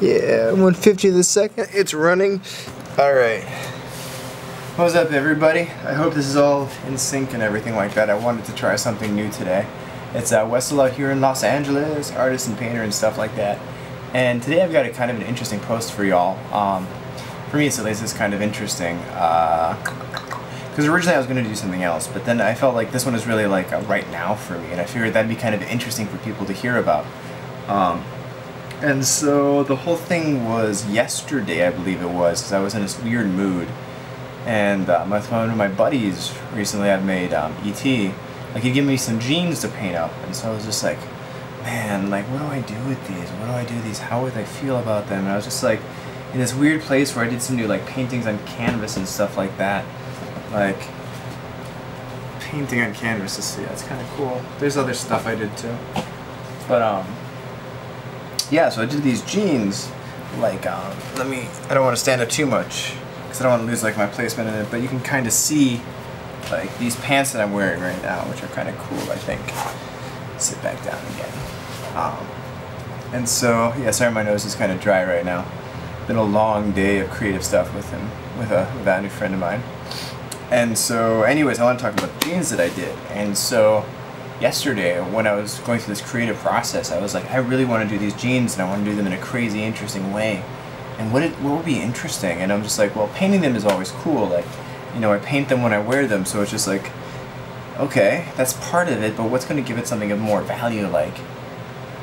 Yeah, 150 the second. It's running. Alright. What's up, everybody? I hope this is all in sync and everything like that. I wanted to try something new today. It's Wessel out here in Los Angeles, artist and painter and stuff like that. And today I've got a kind of an interesting post for y'all. For me, it's at least, it's kind of interesting. Because originally I was going to do something else, but then I felt like this one is really like a right now for me, and I figured that'd be kind of interesting for people to hear about. And so the whole thing was yesterday, I believe it was, because I was in this weird mood. And one of my buddies recently I've made E.T., like he gave me some jeans to paint up, and so I was just like, man, like what do I do with these? What do I do with these? How would I feel about them? And I was just like in this weird place where I did some new like paintings on canvas and stuff like that. Like painting on canvas, is, yeah, it's kind of cool. There's other stuff I did too, but yeah. So I did these jeans. Like let me. I don't want to stand up too much. I don't want to lose like my placement in it, but you can kind of see like these pants that I'm wearing right now, which are kind of cool, I think. Sit back down again. And so, yeah, sorry my nose is kind of dry right now. Been a long day of creative stuff with him, with a new friend of mine. And so, anyways, I want to talk about the jeans that I did. And so, yesterday, when I was going through this creative process, I was like, I really want to do these jeans, and I want to do them in a crazy, interesting way. And what would be interesting? And I'm just like, well, painting them is always cool. Like, you know, I paint them when I wear them, so it's just like, okay, that's part of it, but what's going to give it something of more value, like?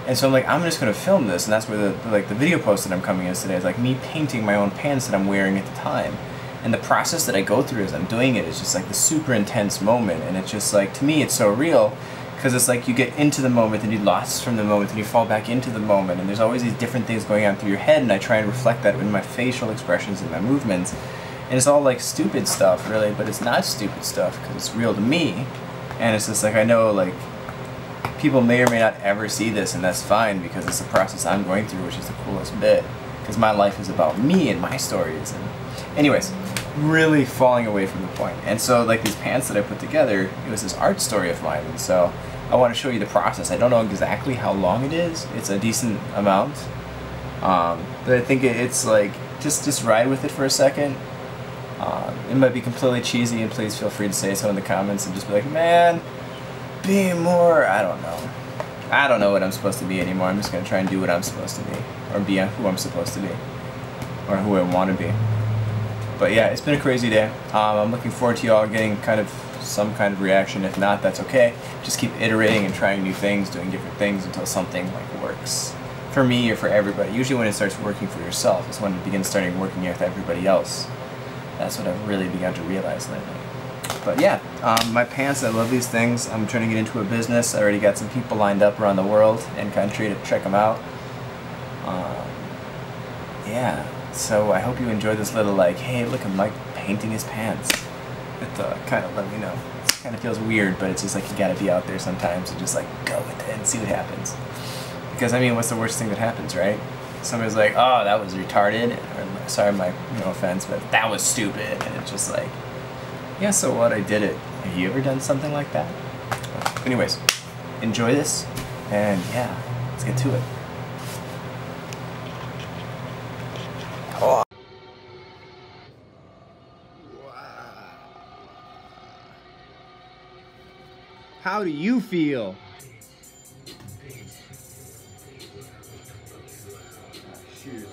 And so I'm like, I'm just going to film this, and that's where the video post that I'm coming in today is like me painting my own pants that I'm wearing at the time. And the process that I go through as I'm doing it is just like the super intense moment, and it's just like, to me, it's so real. Because it's like you get into the moment, and you lost from the moment, and you fall back into the moment, and there's always these different things going on through your head, and I try and reflect that in my facial expressions and my movements. And it's all like stupid stuff, really, but it's not stupid stuff, because it's real to me. And it's just like, I know, like, people may or may not ever see this, and that's fine, because it's the process I'm going through, which is the coolest bit. Because my life is about me and my stories. And anyways, really falling away from the point. And so, like, these pants that I put together, it was this art story of mine, and so I want to show you the process. I don't know exactly how long it is. It's a decent amount. But I think it's like, just ride with it for a second. It might be completely cheesy, and please feel free to say so in the comments and just be like, man, be more, I don't know. I don't know what I'm supposed to be anymore. I'm just going to try and do what I'm supposed to be. Or be who I'm supposed to be. Or who I want to be. But yeah, it's been a crazy day. I'm looking forward to y'all getting kind of some kind of reaction. If not, that's okay. Just keep iterating and trying new things, doing different things until something like works for me or for everybody. Usually when it starts working for yourself is when it begins starting working with everybody else. That's what I've really begun to realize lately. But yeah, my pants, I love these things. I'm turning it into a business. I already got some people lined up around the world and country to check them out. Yeah, so I hope you enjoy this little like, hey, look, I'm like painting his pants. It kind of let me know. It kind of feels weird, but it's just like you gotta be out there sometimes and just like go with it and see what happens. Because I mean, what's the worst thing that happens, right? Somebody's like, oh, that was retarded, or sorry, my no offense, but that was stupid, and it's just like, yeah, so what? I did it. Have you ever done something like that? Anyways, enjoy this, and yeah, let's get to it. How do you feel? Shoot.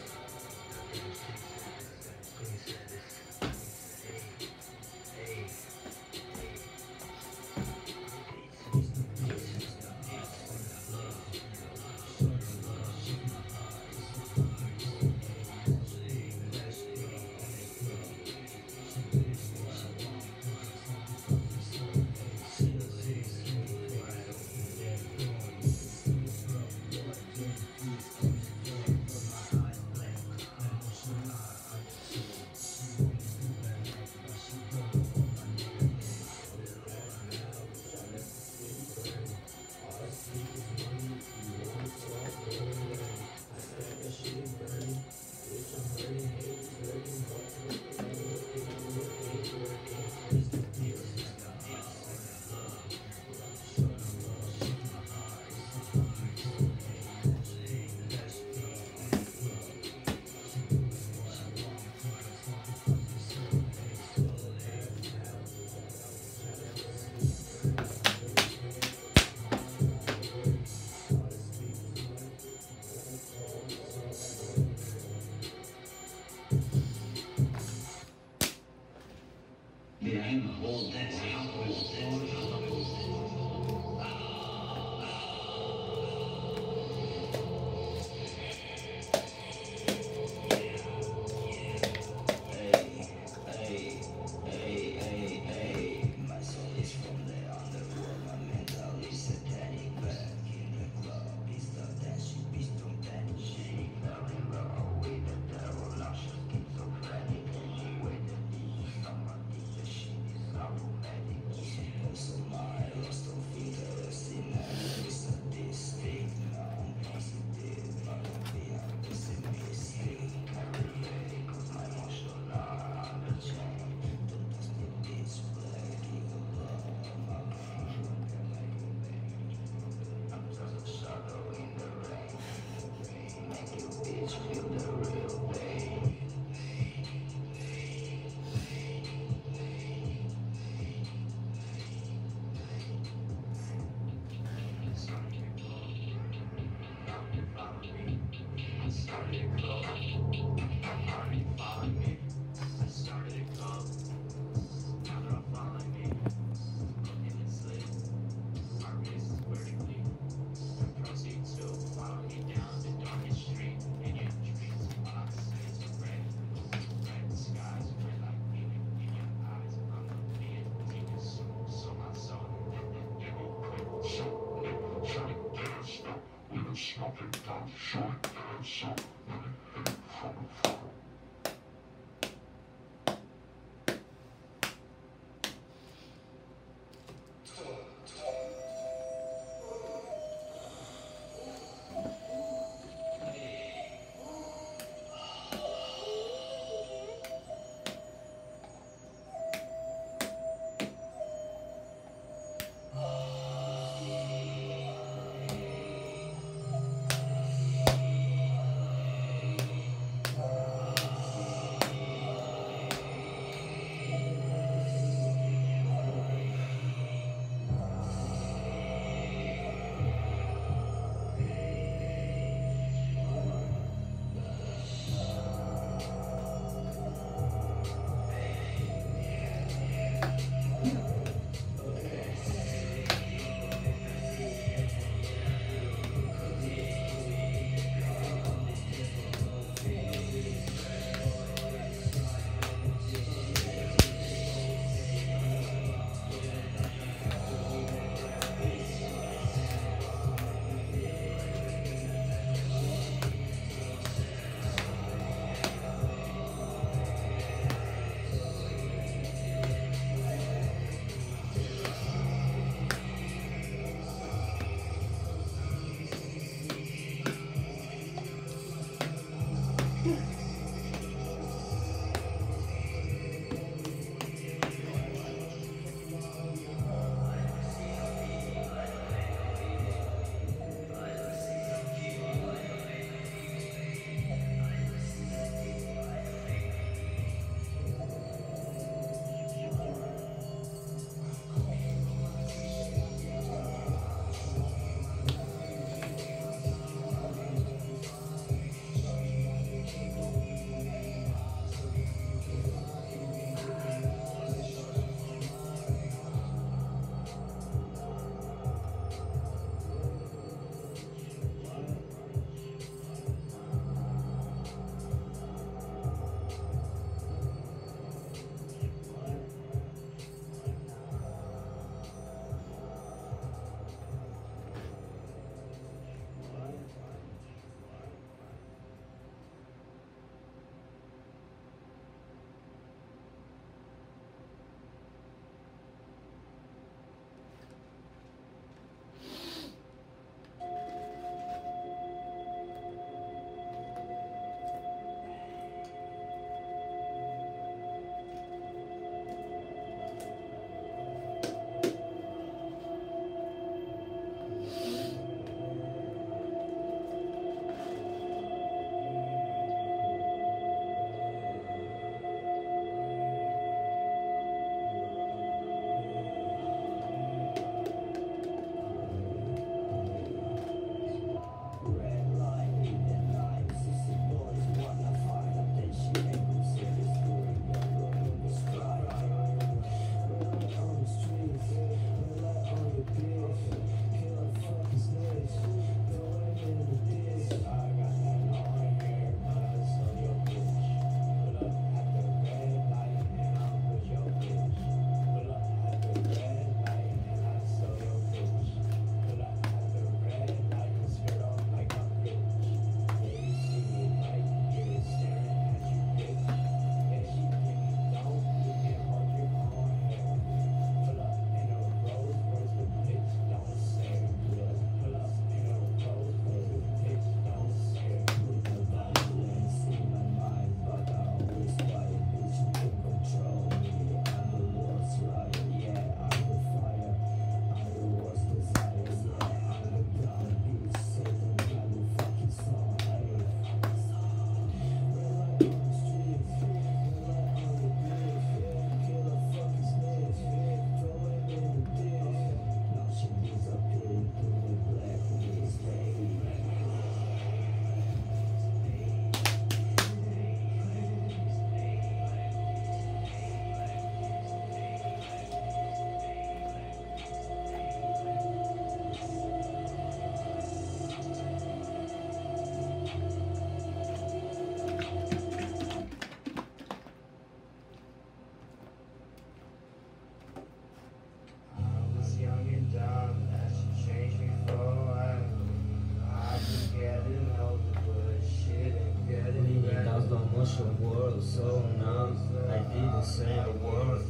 wish your world was so numb, I didn't say a word.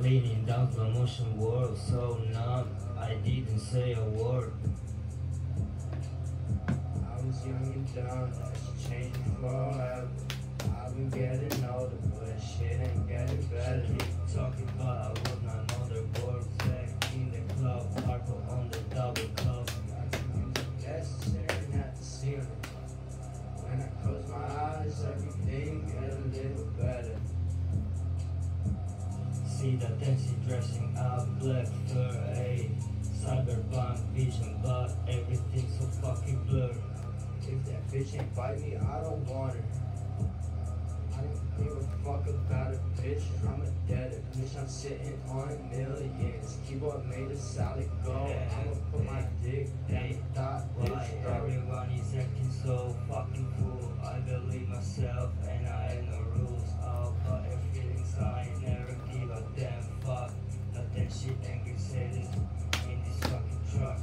Leaning down the motion world so numb, I didn't say a word. I was young and dumb, I should change the up. I've been getting older, but shit ain't getting better. Talking about I was my mother world, back in the club, purple on the double cup. Necessary not to see her. When I close my eyes, everything got a little better. See the taxi dressing up, black fur, ayy. Cyberpunk vision, but everything's so fucking blurred. If that bitch ain't bite me, I don't want her. I don't give a fuck about a bitch, I'm a debtor. Bitch, I'm sitting on millions. Keyboard made a solid goal. I'ma put my dick down. Thought why everyone is acting so fucking cool. I believe myself and I ain't no rules. I'll buy a feeling so I never give a damn fuck. Not that shit ain't get said in this fucking truck.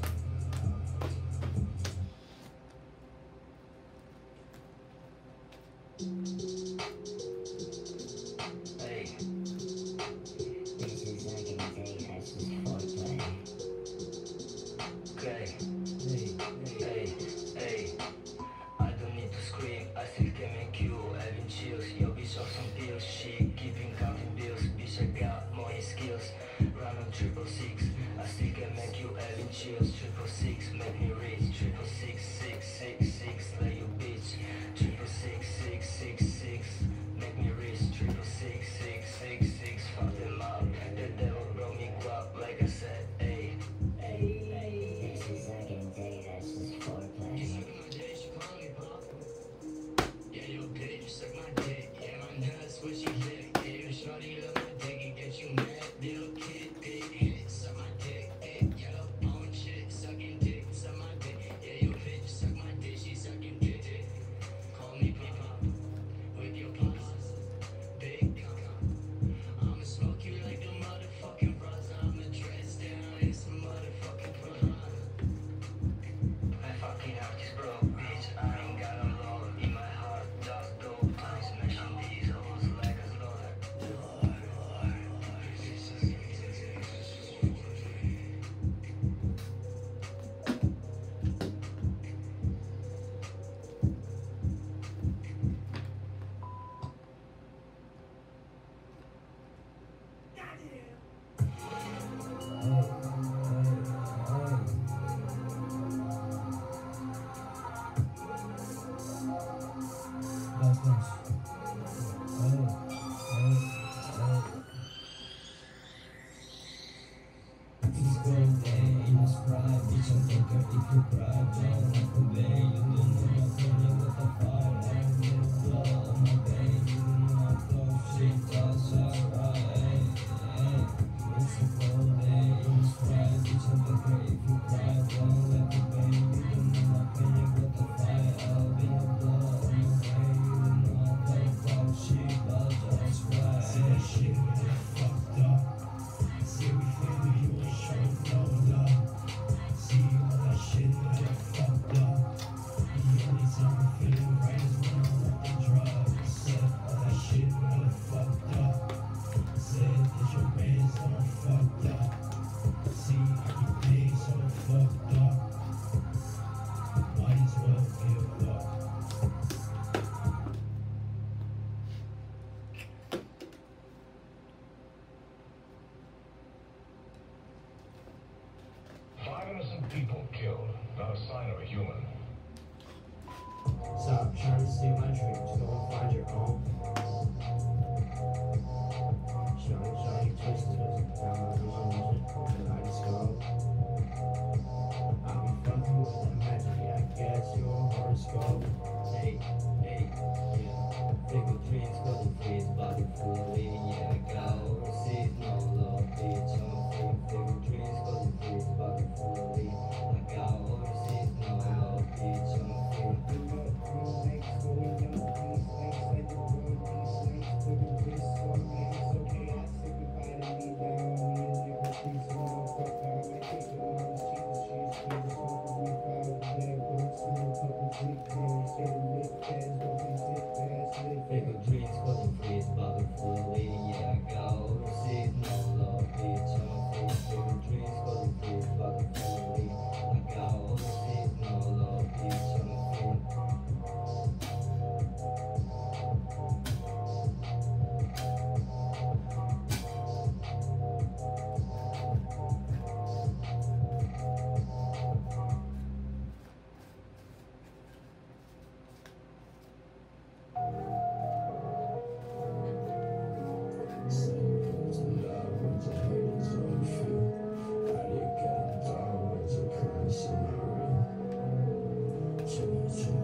Got it.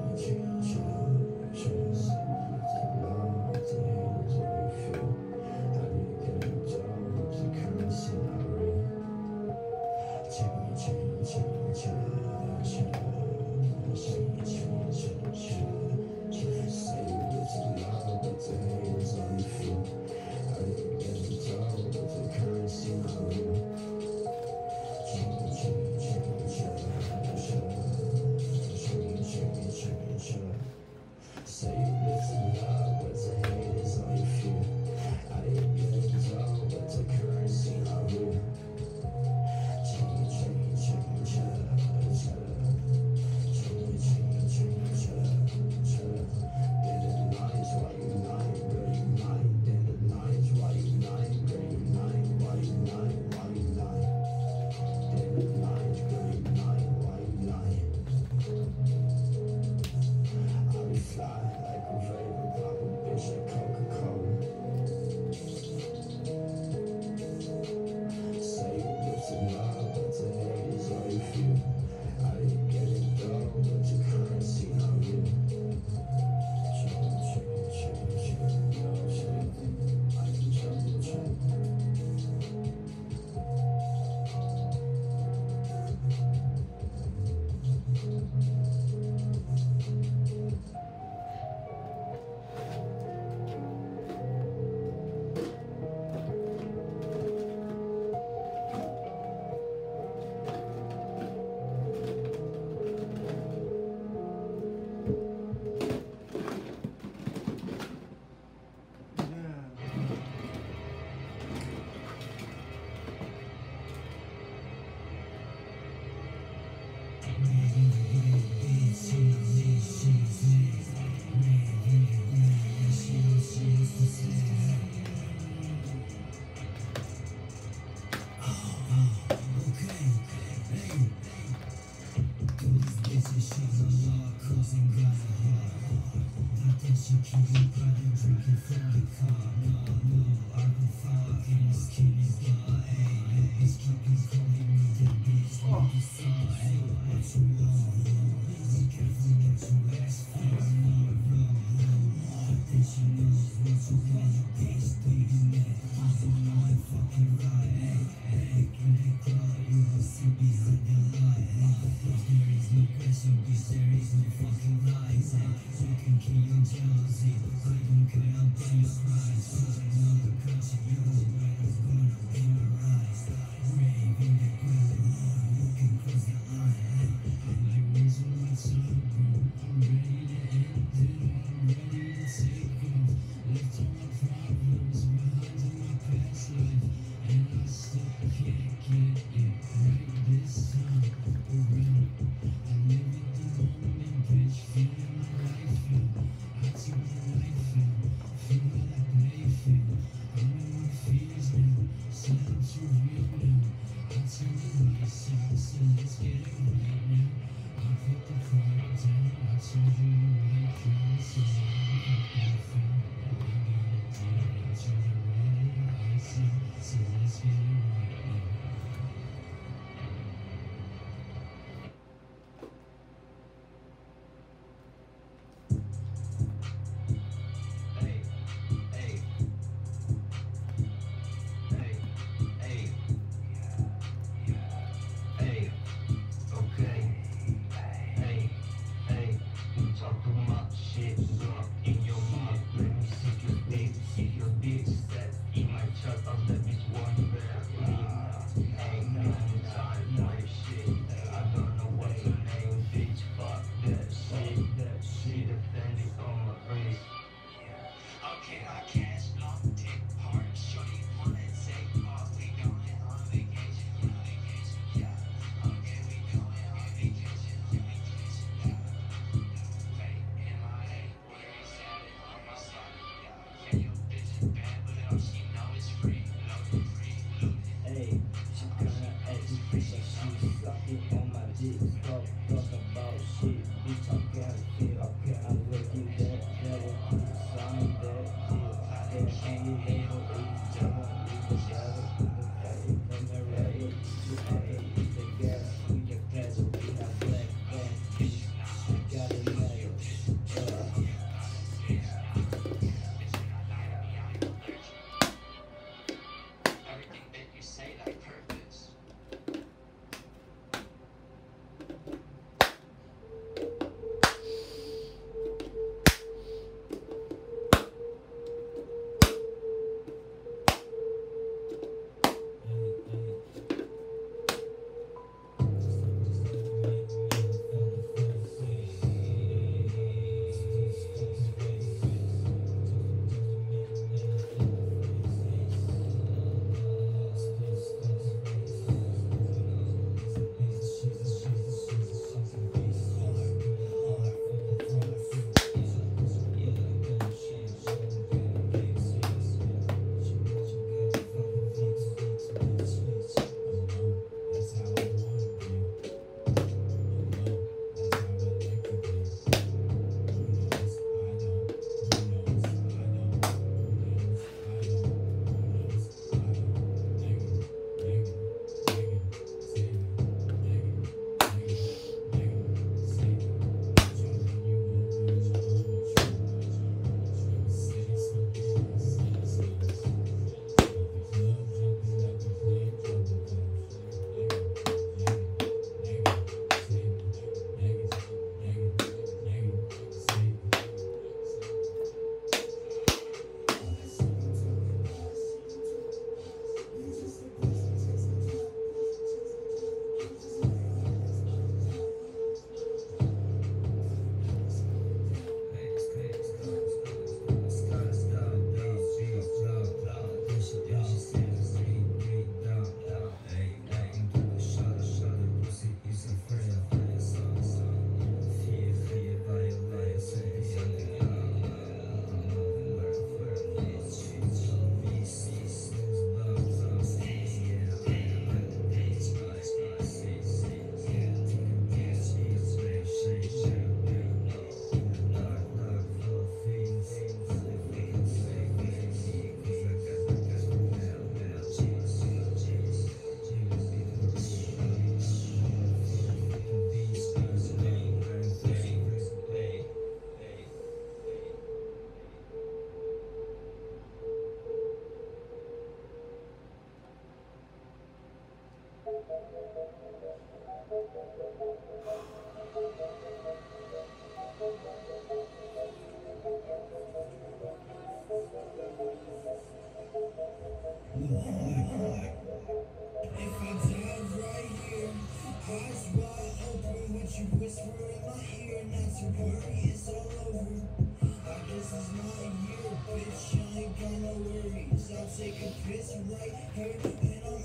your party is all over. I guess it's my year, bitch. I ain't got no worries. I'll take a piss right here, and I'm in no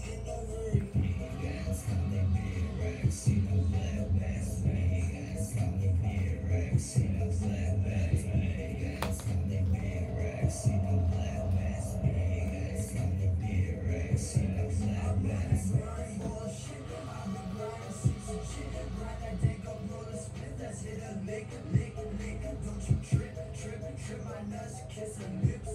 hurry. That's how they be Rex. You know that best way. That's how they be Rex. You know that best way. That's how they be Rex. You know that best way. That's how they be Rex. You know that best way. Bullshit, I've been grinding, see some shit, grind that day. Nigga, don't you trip my nuts, kiss her lips.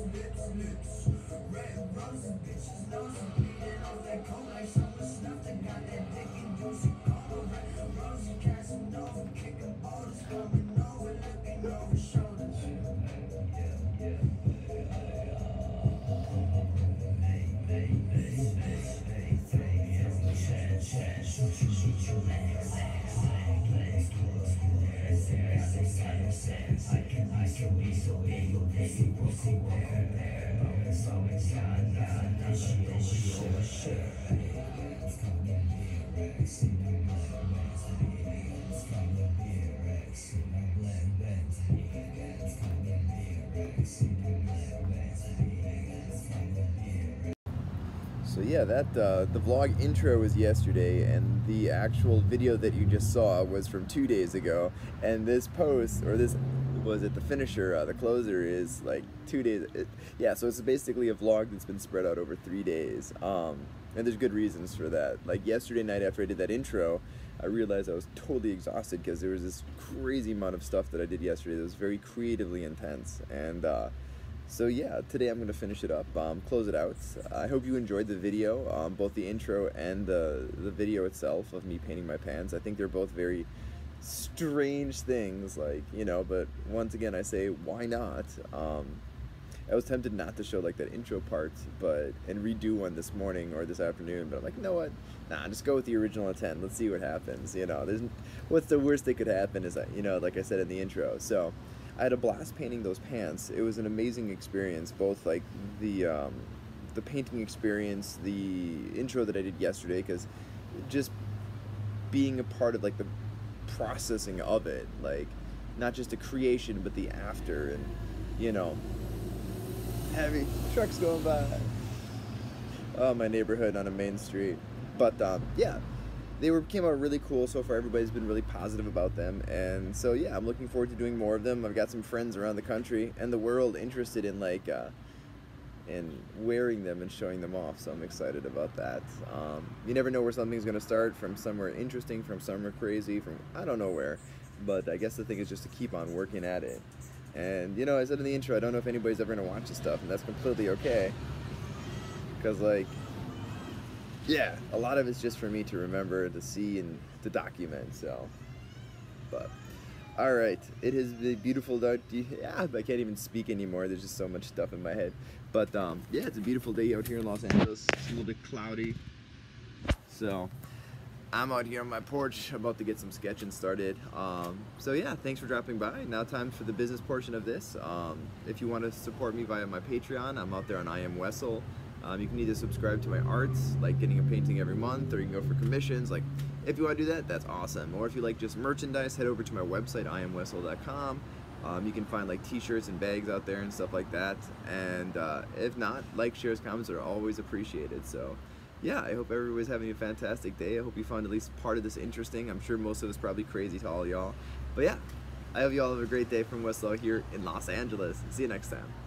Red roses, bitches, noses, bleeding off that coat like someone snuffed and got that dick and juicy cold. Red roses, Casanova, kicking boulders, coming over, looking over shoulders. Hey, throw me chat, shoot your legs. I can be so evil, you will see what there. But it's always gone, and she always sure. It's gonna be a Rex, you know that Rex. It's gonna be a Rex, you know that Rex. It's gonna be a Rex, you know that Rex. It's gonna be a Rex. So yeah, that the vlog intro was yesterday, and the actual video that you just saw was from 2 days ago. And this post, or this, was it the finisher, the closer, is like 2 days. Yeah, so it's basically a vlog that's been spread out over 3 days. And there's good reasons for that. Like yesterday night after I did that intro, I realized I was totally exhausted because there was this crazy amount of stuff that I did yesterday that was very creatively intense. And so yeah, today I'm going to finish it up, close it out. I hope you enjoyed the video, both the intro and the video itself of me painting my pans. I think they're both very strange things, like, you know, but once again I say, why not? I was tempted not to show like that intro part, but, and redo one this morning or this afternoon, but I'm like, you know what, nah, just go with the original intent, let's see what happens, you know. There's, what's the worst that could happen is that, you know, like I said in the intro. So I had a blast painting those pants. It was an amazing experience, both like the painting experience, the intro that I did yesterday, because just being a part of like the processing of it, like not just the creation but the after, and you know, heavy trucks going by, oh, my neighborhood on a main street. But yeah, they came out really cool so far. Everybody's been really positive about them, and so yeah, I'm looking forward to doing more of them. I've got some friends around the country and the world interested in like in wearing them and showing them off, so I'm excited about that. You never know where something's gonna start from, somewhere interesting, from somewhere crazy, from I don't know where, but I guess the thing is just to keep on working at it. And you know, I said in the intro, I don't know if anybody's ever gonna watch this stuff, and that's completely okay, because like, yeah, a lot of it's just for me to remember, to see, and to document. So, but all right, it has been beautiful day. Yeah, I can't even speak anymore. There's just so much stuff in my head. But yeah, it's a beautiful day out here in Los Angeles. It's a little bit cloudy. So I'm out here on my porch, about to get some sketching started. So yeah, thanks for dropping by. Now time for the business portion of this. If you want to support me via my Patreon, I'm out there on I Am Wessel. You can either subscribe to my arts, like getting a painting every month, or you can go for commissions. Like, if you want to do that, that's awesome. Or if you like just merchandise, head over to my website, iamwessel.com. You can find like t-shirts and bags out there and stuff like that. And if not, like, shares, comments are always appreciated. So yeah, I hope everybody's having a fantastic day. I hope you found at least part of this interesting. I'm sure most of it's probably crazy to all y'all. But yeah, I hope you all have a great day from Wessel here in Los Angeles. See you next time.